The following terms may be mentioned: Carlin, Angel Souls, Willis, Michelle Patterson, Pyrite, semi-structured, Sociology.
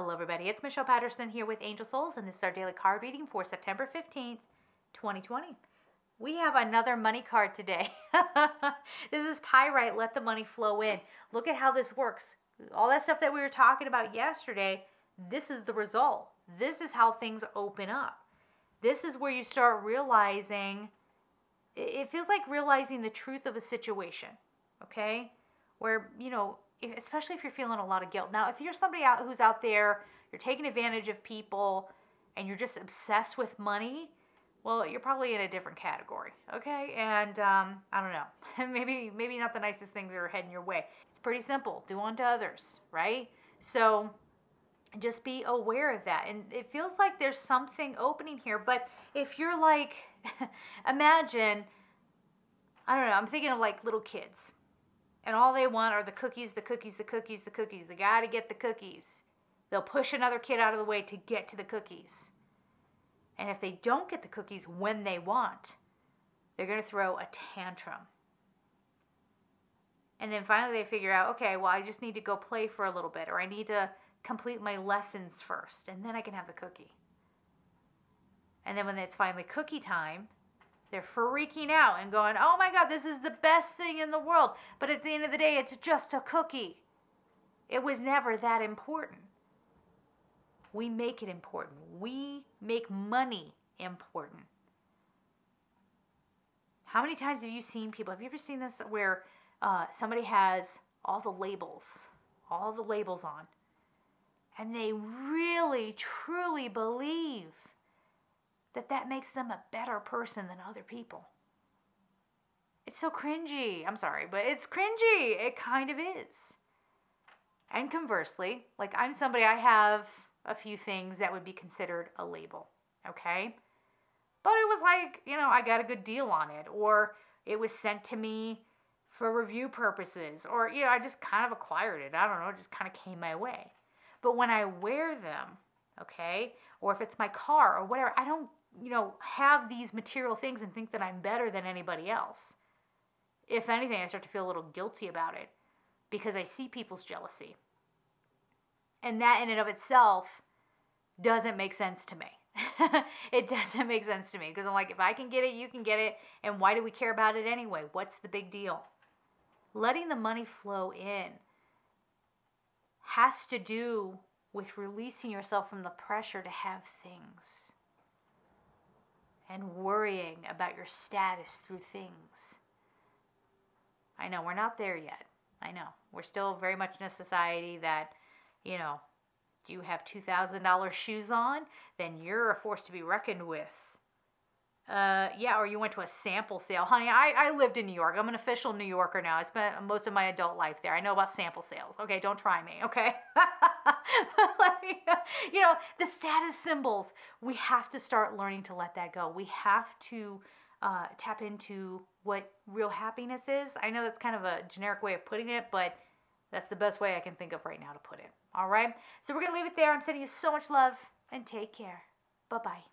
Hello everybody, it's Michelle Patterson here with Angel Souls, and this is our daily card reading for September 15th, 2020. We have another money card today. This is Pyrite, let the money flow in. Look at how this works. All that stuff that we were talking about yesterday, this is the result. This is how things open up. This is where you start realizing, it feels like realizing the truth of a situation, okay? Where, you know, especially if you're feeling a lot of guilt. Now, if you're somebody who's out there, you're taking advantage of people, and you're just obsessed with money, well, you're probably in a different category, okay? And I don't know, maybe not the nicest things are heading your way. It's pretty simple. Do unto others, right? So just be aware of that. And it feels like there's something opening here. But if you're like, imagine, I don't know, I'm thinking of like little kids. And all they want are the cookies, the cookies, the cookies, the cookies. They gotta get the cookies. They'll push another kid out of the way to get to the cookies. And if they don't get the cookies when they want, they're gonna throw a tantrum. And then finally they figure out, okay, well, I just need to go play for a little bit, or I need to complete my lessons first, and then I can have the cookie. And then when it's finally cookie time, they're freaking out and going, oh my God, this is the best thing in the world. But at the end of the day, it's just a cookie. It was never that important. We make it important. We make money important. How many times have you seen people, have you ever seen this where somebody has all the labels on, and they really, truly believe that makes them a better person than other people? It's so cringy. I'm sorry, but it's cringy. It kind of is. And conversely, like I'm somebody, I have a few things that would be considered a label, okay? But it was like, you know, I got a good deal on it, or it was sent to me for review purposes, or, you know, I just kind of acquired it. I don't know, it just kind of came my way. But when I wear them, okay, or if it's my car or whatever, I don't, you know, have these material things and think that I'm better than anybody else. If anything, I start to feel a little guilty about it because I see people's jealousy. And that in and of itself doesn't make sense to me. It doesn't make sense to me because I'm like, if I can get it, you can get it. And why do we care about it anyway? What's the big deal? Letting the money flow in has to do with releasing yourself from the pressure to have things and worrying about your status through things. I know we're not there yet. I know. We're still very much in a society that, you know, do you have $2,000 shoes on? Then you're a force to be reckoned with. Yeah, or you went to a sample sale. Honey, I lived in New York. I'm an official New Yorker now. I spent most of my adult life there. I know about sample sales. Okay, don't try me, okay? Like, you know, the status symbols, we have to start learning to let that go. We have to tap into what real happiness is. I know that's kind of a generic way of putting it, but that's the best way I can think of right now to put it. All right? So we're going to leave it there. I'm sending you so much love, and take care. Bye-bye.